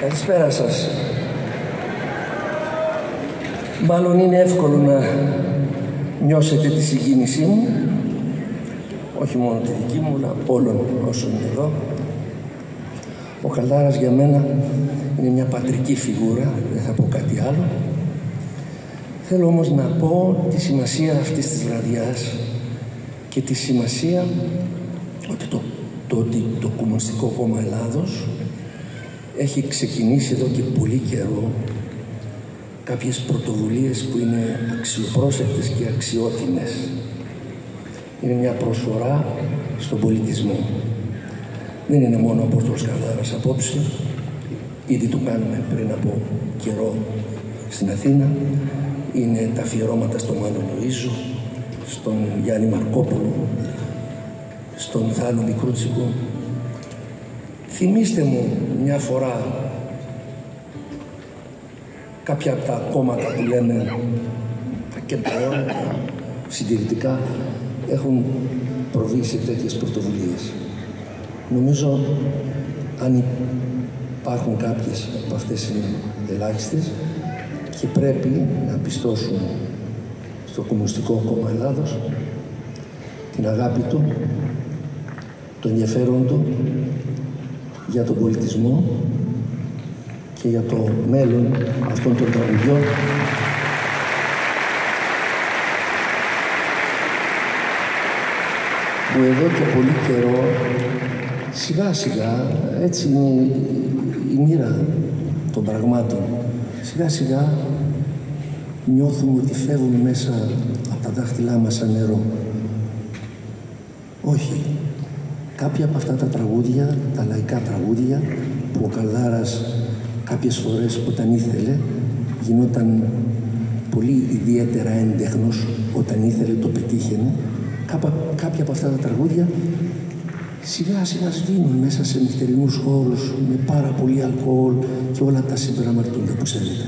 Καλησπέρα σας. Μάλλον είναι εύκολο να νιώσετε τη συγκίνησή μου, όχι μόνο τη δική μου, αλλά όλων όσων είναι εδώ. Ο Καλδάρας για μένα είναι μια πατρική φιγούρα, δεν θα πω κάτι άλλο. Θέλω όμως να πω τη σημασία αυτής της βραδιάς και τη σημασία ότι το Κομμουνιστικό Κόμμα Ελλάδος έχει ξεκινήσει εδώ και πολύ καιρό κάποιες πρωτοβουλίες που είναι αξιοπρόσεκτες και αξιότιμες. Είναι μια προσφορά στον πολιτισμό. Δεν είναι μόνο ο Απόστολος Καλδάρας απόψε, ήδη το κάνουμε πριν από καιρό στην Αθήνα. Είναι τα αφιερώματα στον Μάνο Λοΐζο, στον Γιάννη Μαρκόπουλο, στον Θάνο Μικρούτσικο. Θυμήστε μου μια φορά κάποια από τα κόμματα που λέμε τα κεντρώματα, συντηρητικά, έχουν προβεί σε τέτοιες πρωτοβουλίες. Νομίζω αν υπάρχουν κάποιες από αυτές είναι ελάχιστες και πρέπει να πιστώσουμε στο Κομμουνιστικό Κόμμα Ελλάδος την αγάπη του, τον ενδιαφέρον του για τον πολιτισμό και για το μέλλον αυτών των τραγουδιών. Που εδώ και πολύ καιρό, σιγά σιγά, έτσι είναι η μοίρα των πραγμάτων, σιγά σιγά νιώθουμε ότι φεύγουν μέσα από τα δάχτυλά μας σαν νερό. Όχι. Κάποια από αυτά τα τραγούδια, τα λαϊκά τραγούδια, που ο Καλδάρας κάποιες φορές όταν ήθελε, γινόταν πολύ ιδιαίτερα έντεχνος, όταν ήθελε το πετύχαινε, κάποια από αυτά τα τραγούδια σιγά σιγά σβήνουν μέσα σε νυχτερινούς χώρους με πάρα πολύ αλκοόλ και όλα τα συμπεραμαρτούνται που ξέρετε.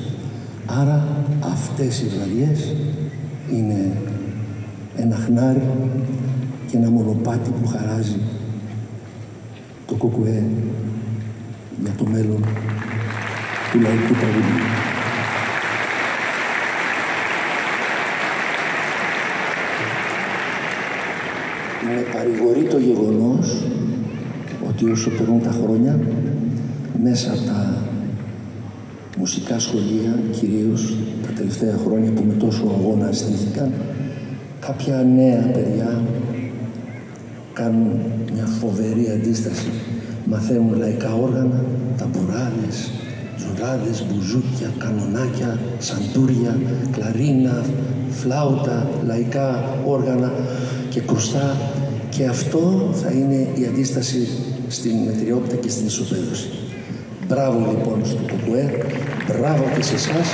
Άρα αυτές οι βραδιές είναι ένα χνάρι και ένα μονοπάτι που χαράζει το ΚΚΕ για το μέλλον του λαϊκού τραγουδιού. Με παρηγορεί το γεγονός ότι όσο περνούν τα χρόνια μέσα από τα μουσικά σχολεία, κυρίως τα τελευταία χρόνια που με τόσο αγώνα ασκήθηκαν, κάποια νέα παιδιά κάνουν μια φοβερή αντίσταση. Μαθαίνουν λαϊκά όργανα, ταμπουράδες, ζωδάδες, μπουζούκια, κανονάκια, σαντούρια, κλαρίνα, φλάουτα, λαϊκά όργανα και κρουστά. Και αυτό θα είναι η αντίσταση στην μετριότητα και στην ισοπαίδωση. Μπράβο λοιπόν στο ΚΚΕ, μπράβο και σε εσάς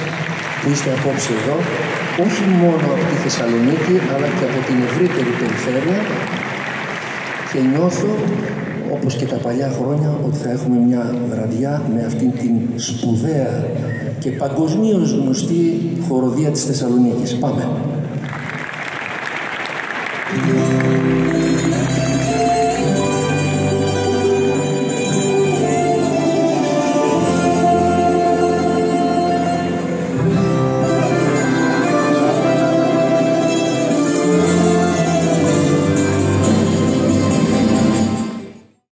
που είστε απόψε εδώ, όχι μόνο από τη Θεσσαλονίκη αλλά και από την ευρύτερη περιφέρεια. Και νιώθω, όπως και τα παλιά χρόνια, ότι θα έχουμε μια βραδιά με αυτήν την σπουδαία και παγκοσμίως γνωστή χοροδία της Θεσσαλονίκης. Πάμε!